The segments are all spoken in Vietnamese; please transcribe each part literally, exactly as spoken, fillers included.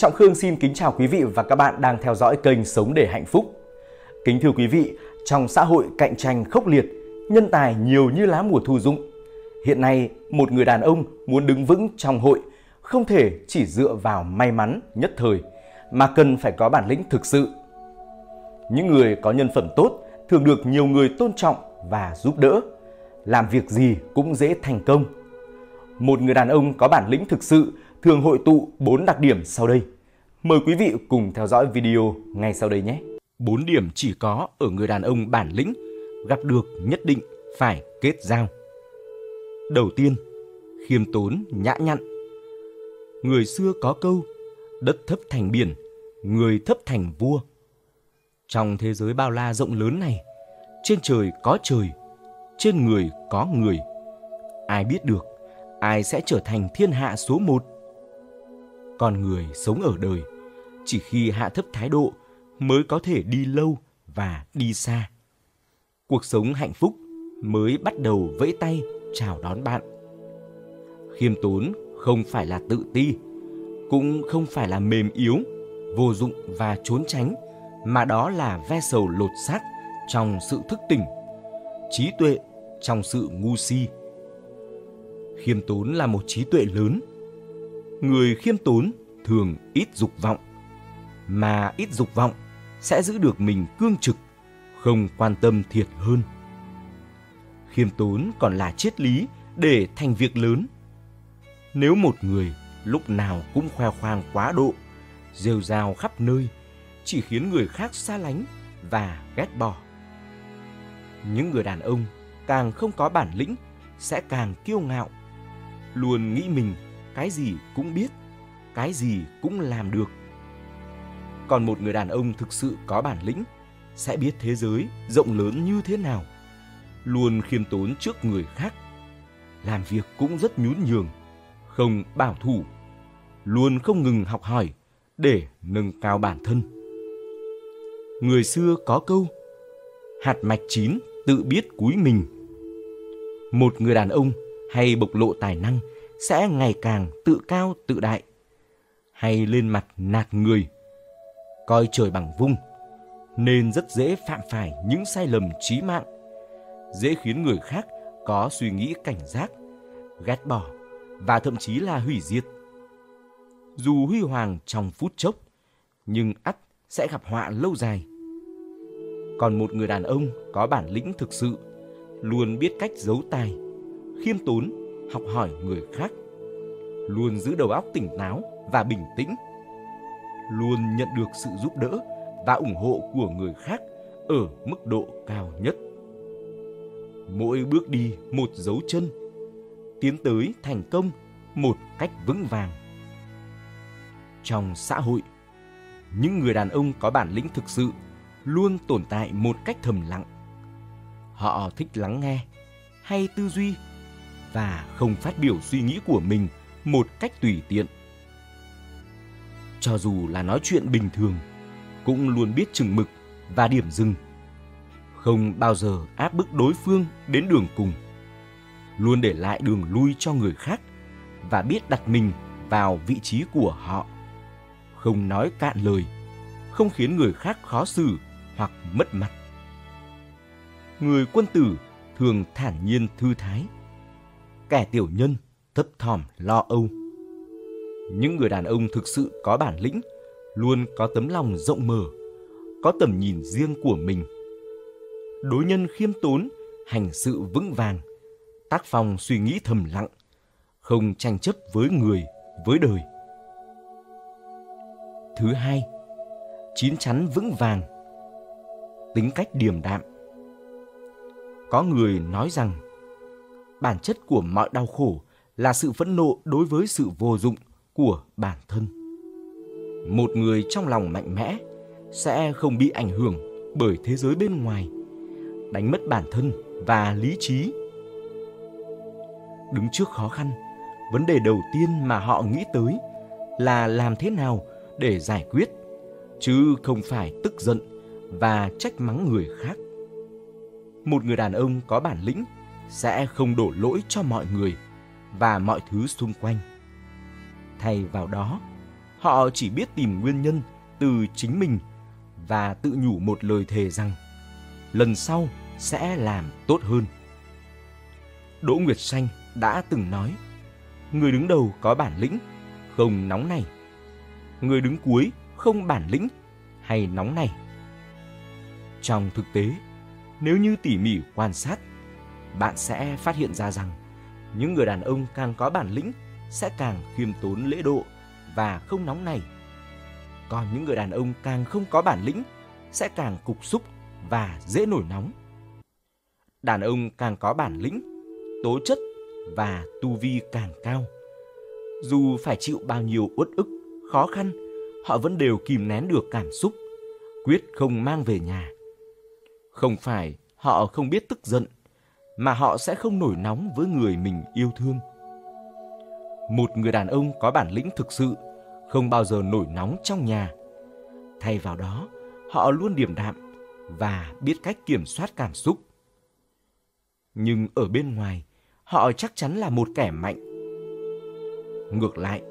Trọng Khương xin kính chào quý vị và các bạn đang theo dõi kênh Sống để Hạnh phúc. Kính thưa quý vị, trong xã hội cạnh tranh khốc liệt, nhân tài nhiều như lá mùa thu rụng, hiện nay một người đàn ông muốn đứng vững trong hội không thể chỉ dựa vào may mắn nhất thời mà cần phải có bản lĩnh thực sự. Những người có nhân phẩm tốt thường được nhiều người tôn trọng và giúp đỡ, làm việc gì cũng dễ thành công. Một người đàn ông có bản lĩnh thực sự thường hội tụ bốn đặc điểm sau đây. Mời quý vị cùng theo dõi video ngay sau đây nhé. bốn điểm chỉ có ở người đàn ông bản lĩnh, gặp được nhất định phải kết giao. Đầu tiên, khiêm tốn nhã nhặn. Người xưa có câu, đất thấp thành biển, người thấp thành vua. Trong thế giới bao la rộng lớn này, trên trời có trời, trên người có người. Ai biết được, ai sẽ trở thành thiên hạ số một? Con người sống ở đời, chỉ khi hạ thấp thái độ mới có thể đi lâu và đi xa. Cuộc sống hạnh phúc mới bắt đầu vẫy tay chào đón bạn. Khiêm tốn không phải là tự ti, cũng không phải là mềm yếu, vô dụng và trốn tránh, mà đó là ve sầu lột xác trong sự thức tỉnh, trí tuệ trong sự ngu si. Khiêm tốn là một trí tuệ lớn. Người khiêm tốn thường ít dục vọng, mà ít dục vọng sẽ giữ được mình cương trực, không quan tâm thiệt hơn. Khiêm tốn còn là triết lý để thành việc lớn. Nếu một người lúc nào cũng khoe khoang quá độ, rêu rao khắp nơi, chỉ khiến người khác xa lánh và ghét bỏ. Những người đàn ông càng không có bản lĩnh sẽ càng kiêu ngạo, luôn nghĩ mình cái gì cũng biết, cái gì cũng làm được. Còn một người đàn ông thực sự có bản lĩnh sẽ biết thế giới rộng lớn như thế nào, luôn khiêm tốn trước người khác, làm việc cũng rất nhún nhường, không bảo thủ, luôn không ngừng học hỏi để nâng cao bản thân. Người xưa có câu, hạt mạch chín tự biết cúi mình. Một người đàn ông hay bộc lộ tài năng sẽ ngày càng tự cao tự đại, hay lên mặt nạt người, coi trời bằng vung, nên rất dễ phạm phải những sai lầm chí mạng, dễ khiến người khác có suy nghĩ cảnh giác, ghét bỏ và thậm chí là hủy diệt. Dù huy hoàng trong phút chốc, nhưng ắt sẽ gặp họa lâu dài. Còn một người đàn ông có bản lĩnh thực sự luôn biết cách giấu tài, khiêm tốn, học hỏi người khác, luôn giữ đầu óc tỉnh táo và bình tĩnh, luôn nhận được sự giúp đỡ và ủng hộ của người khác ở mức độ cao nhất. Mỗi bước đi một dấu chân, tiến tới thành công một cách vững vàng. Trong xã hội, những người đàn ông có bản lĩnh thực sự luôn tồn tại một cách thầm lặng. Họ thích lắng nghe hay tư duy và không phát biểu suy nghĩ của mình một cách tùy tiện. Cho dù là nói chuyện bình thường, cũng luôn biết chừng mực và điểm dừng, không bao giờ áp bức đối phương đến đường cùng, luôn để lại đường lui cho người khác và biết đặt mình vào vị trí của họ, không nói cạn lời, không khiến người khác khó xử hoặc mất mặt. Người quân tử thường thản nhiên thư thái, kẻ tiểu nhân thấp thỏm lo âu. Những người đàn ông thực sự có bản lĩnh luôn có tấm lòng rộng mở, có tầm nhìn riêng của mình. Đối nhân khiêm tốn, hành sự vững vàng, tác phong suy nghĩ thầm lặng, không tranh chấp với người, với đời. Thứ hai, chín chắn vững vàng, tính cách điềm đạm. Có người nói rằng bản chất của mọi đau khổ là sự phẫn nộ đối với sự vô dụng của bản thân. Một người trong lòng mạnh mẽ sẽ không bị ảnh hưởng bởi thế giới bên ngoài, đánh mất bản thân và lý trí. Đứng trước khó khăn, vấn đề đầu tiên mà họ nghĩ tới là làm thế nào để giải quyết, chứ không phải tức giận và trách mắng người khác. Một người đàn ông có bản lĩnh sẽ không đổ lỗi cho mọi người và mọi thứ xung quanh. Thay vào đó, Họ chỉ biết tìm nguyên nhân từ chính mình và tự nhủ một lời thề rằng lần sau sẽ làm tốt hơn. Đỗ Nguyệt Xanh đã từng nói, người đứng đầu có bản lĩnh, không nóng này. Người đứng cuối không bản lĩnh hay nóng này. Trong thực tế, nếu như tỉ mỉ quan sát, bạn sẽ phát hiện ra rằng những người đàn ông càng có bản lĩnh sẽ càng khiêm tốn lễ độ và không nóng này. Còn những người đàn ông càng không có bản lĩnh sẽ càng cục súc và dễ nổi nóng. Đàn ông càng có bản lĩnh, tố chất và tu vi càng cao, dù phải chịu bao nhiêu uất ức, khó khăn, họ vẫn đều kìm nén được cảm xúc, quyết không mang về nhà. Không phải họ không biết tức giận, mà họ sẽ không nổi nóng với người mình yêu thương. Một người đàn ông có bản lĩnh thực sự không bao giờ nổi nóng trong nhà. Thay vào đó, họ luôn điềm đạm và biết cách kiểm soát cảm xúc. Nhưng ở bên ngoài, họ chắc chắn là một kẻ mạnh. Ngược lại,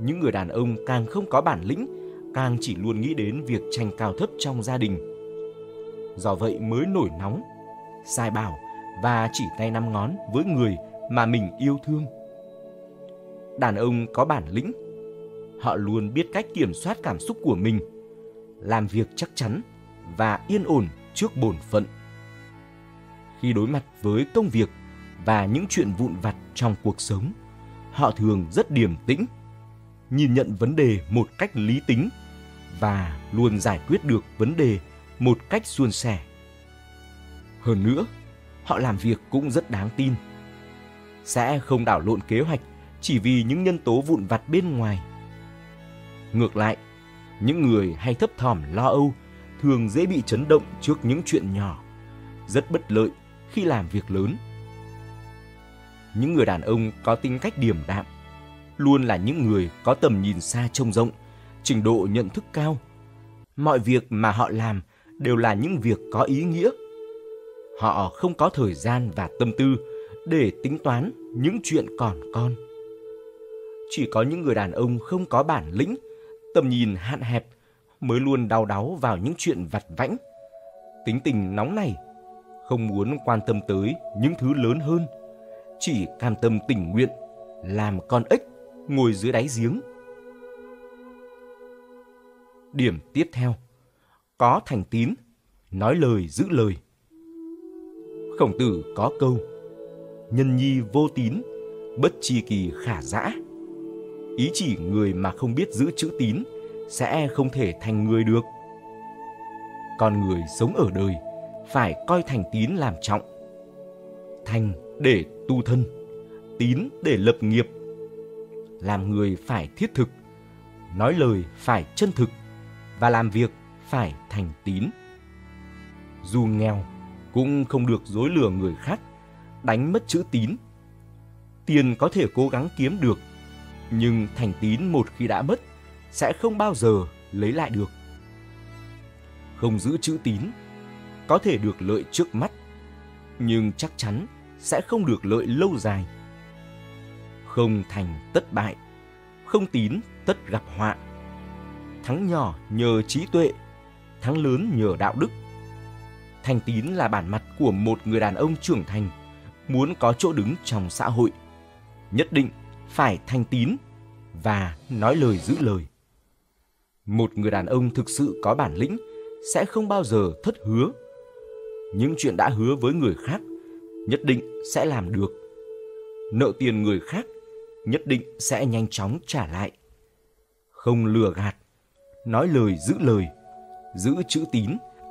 những người đàn ông càng không có bản lĩnh, càng chỉ luôn nghĩ đến việc tranh cao thấp trong gia đình. Do vậy mới nổi nóng, sai bảo và chỉ tay năm ngón với người mà mình yêu thương. Đàn ông có bản lĩnh, họ luôn biết cách kiểm soát cảm xúc của mình, làm việc chắc chắn và yên ổn trước bổn phận. Khi đối mặt với công việc và những chuyện vụn vặt trong cuộc sống, họ thường rất điềm tĩnh, nhìn nhận vấn đề một cách lý tính và luôn giải quyết được vấn đề một cách suôn sẻ. Hơn nữa, họ làm việc cũng rất đáng tin, sẽ không đảo lộn kế hoạch chỉ vì những nhân tố vụn vặt bên ngoài. Ngược lại, những người hay thấp thỏm lo âu thường dễ bị chấn động trước những chuyện nhỏ, rất bất lợi khi làm việc lớn. Những người đàn ông có tính cách điềm đạm luôn là những người có tầm nhìn xa trông rộng, trình độ nhận thức cao. Mọi việc mà họ làm đều là những việc có ý nghĩa. Họ không có thời gian và tâm tư để tính toán những chuyện còn con. Chỉ có những người đàn ông không có bản lĩnh, tầm nhìn hạn hẹp mới luôn đau đáu vào những chuyện vặt vãnh, tính tình nóng này, không muốn quan tâm tới những thứ lớn hơn, chỉ cam tâm tình nguyện làm con ếch ngồi dưới đáy giếng. Điểm tiếp theo, có thành tín, nói lời giữ lời. Khổng Tử có câu, nhân nhi vô tín, bất tri kỳ khả giã. Ý chỉ người mà không biết giữ chữ tín sẽ không thể thành người được. Con người sống ở đời phải coi thành tín làm trọng. Thành để tu thân, tín để lập nghiệp. Làm người phải thiết thực, nói lời phải chân thực và làm việc phải thành tín. Dù nghèo cũng không được dối lừa người khác, đánh mất chữ tín. Tiền có thể cố gắng kiếm được, nhưng thành tín một khi đã mất sẽ không bao giờ lấy lại được. Không giữ chữ tín có thể được lợi trước mắt, nhưng chắc chắn sẽ không được lợi lâu dài. Không thành tất bại, không tín tất gặp họa. Thắng nhỏ nhờ trí tuệ, thắng lớn nhờ đạo đức. Thành tín là bản mặt của một người đàn ông trưởng thành, muốn có chỗ đứng trong xã hội, nhất định phải thành tín và nói lời giữ lời. Một người đàn ông thực sự có bản lĩnh sẽ không bao giờ thất hứa. Những chuyện đã hứa với người khác nhất định sẽ làm được. Nợ tiền người khác nhất định sẽ nhanh chóng trả lại. Không lừa gạt, nói lời giữ lời, giữ chữ tín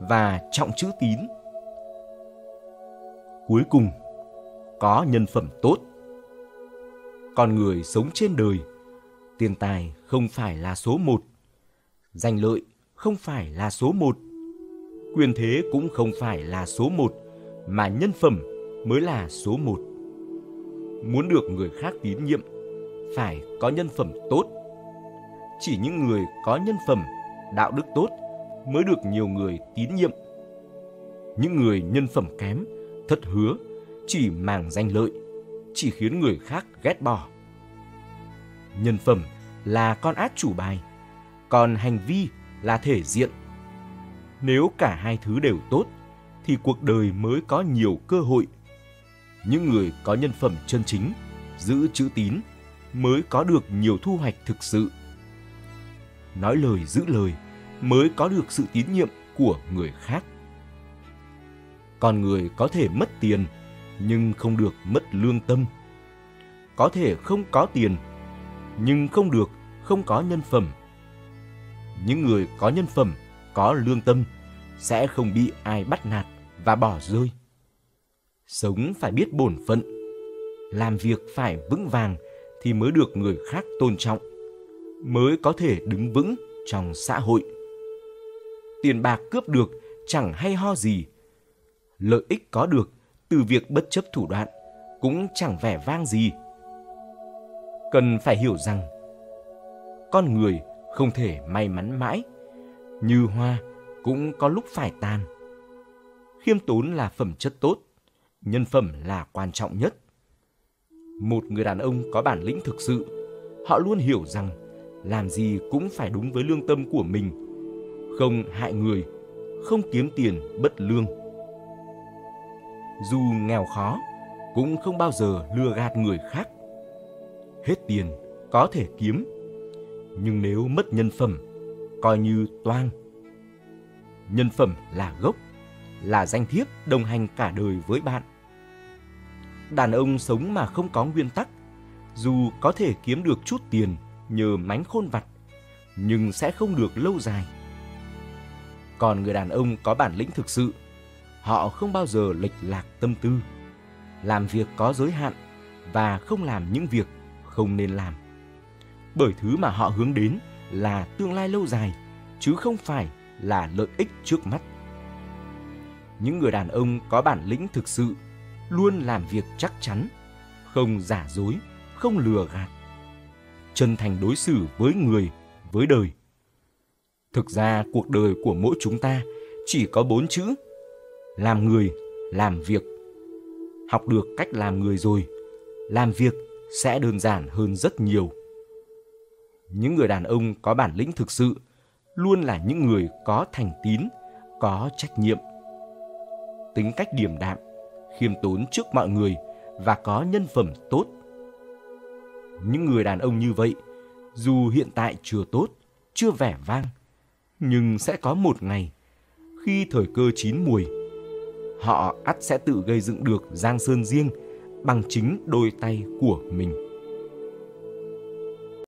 và trọng chữ tín. Cuối cùng, có nhân phẩm tốt. Con người sống trên đời, tiền tài không phải là số một, danh lợi không phải là số một, quyền thế cũng không phải là số một, mà nhân phẩm mới là số một. Muốn được người khác tín nhiệm, phải có nhân phẩm tốt. Chỉ những người có nhân phẩm, đạo đức tốt mới được nhiều người tín nhiệm. Những người nhân phẩm kém, thất hứa, chỉ màng danh lợi, chỉ khiến người khác ghét bỏ. Nhân phẩm là con át chủ bài, còn hành vi là thể diện. Nếu cả hai thứ đều tốt, thì cuộc đời mới có nhiều cơ hội. Những người có nhân phẩm chân chính, giữ chữ tín, mới có được nhiều thu hoạch thực sự. Nói lời giữ lời mới có được sự tín nhiệm của người khác. Con người có thể mất tiền, nhưng không được mất lương tâm. Có thể không có tiền, nhưng không được không có nhân phẩm. Những người có nhân phẩm, có lương tâm, sẽ không bị ai bắt nạt và bỏ rơi. Sống phải biết bổn phận, làm việc phải vững vàng thì mới được người khác tôn trọng, mới có thể đứng vững trong xã hội. Tiền bạc cướp được chẳng hay ho gì, lợi ích có được từ việc bất chấp thủ đoạn cũng chẳng vẻ vang gì. Cần phải hiểu rằng, con người không thể may mắn mãi, như hoa cũng có lúc phải tàn. Khiêm tốn là phẩm chất tốt, nhân phẩm là quan trọng nhất. Một người đàn ông có bản lĩnh thực sự, họ luôn hiểu rằng làm gì cũng phải đúng với lương tâm của mình, không hại người, không kiếm tiền bất lương. Dù nghèo khó, cũng không bao giờ lừa gạt người khác. Hết tiền có thể kiếm, nhưng nếu mất nhân phẩm, coi như toang. Nhân phẩm là gốc, là danh thiếp đồng hành cả đời với bạn. Đàn ông sống mà không có nguyên tắc, dù có thể kiếm được chút tiền nhờ mánh khôn vặt, nhưng sẽ không được lâu dài. Còn người đàn ông có bản lĩnh thực sự, họ không bao giờ lệch lạc tâm tư, làm việc có giới hạn và không làm những việc không nên làm. Bởi thứ mà họ hướng đến là tương lai lâu dài, chứ không phải là lợi ích trước mắt. Những người đàn ông có bản lĩnh thực sự luôn làm việc chắc chắn, không giả dối, không lừa gạt, chân thành đối xử với người, với đời. Thực ra cuộc đời của mỗi chúng ta chỉ có bốn chữ: làm người, làm việc. Học được cách làm người rồi, làm việc sẽ đơn giản hơn rất nhiều. Những người đàn ông có bản lĩnh thực sự luôn là những người có thành tín, có trách nhiệm. Tính cách điềm đạm, khiêm tốn trước mọi người và có nhân phẩm tốt. Những người đàn ông như vậy, dù hiện tại chưa tốt, chưa vẻ vang, nhưng sẽ có một ngày, khi thời cơ chín muồi, họ ắt sẽ tự gây dựng được giang sơn riêng bằng chính đôi tay của mình.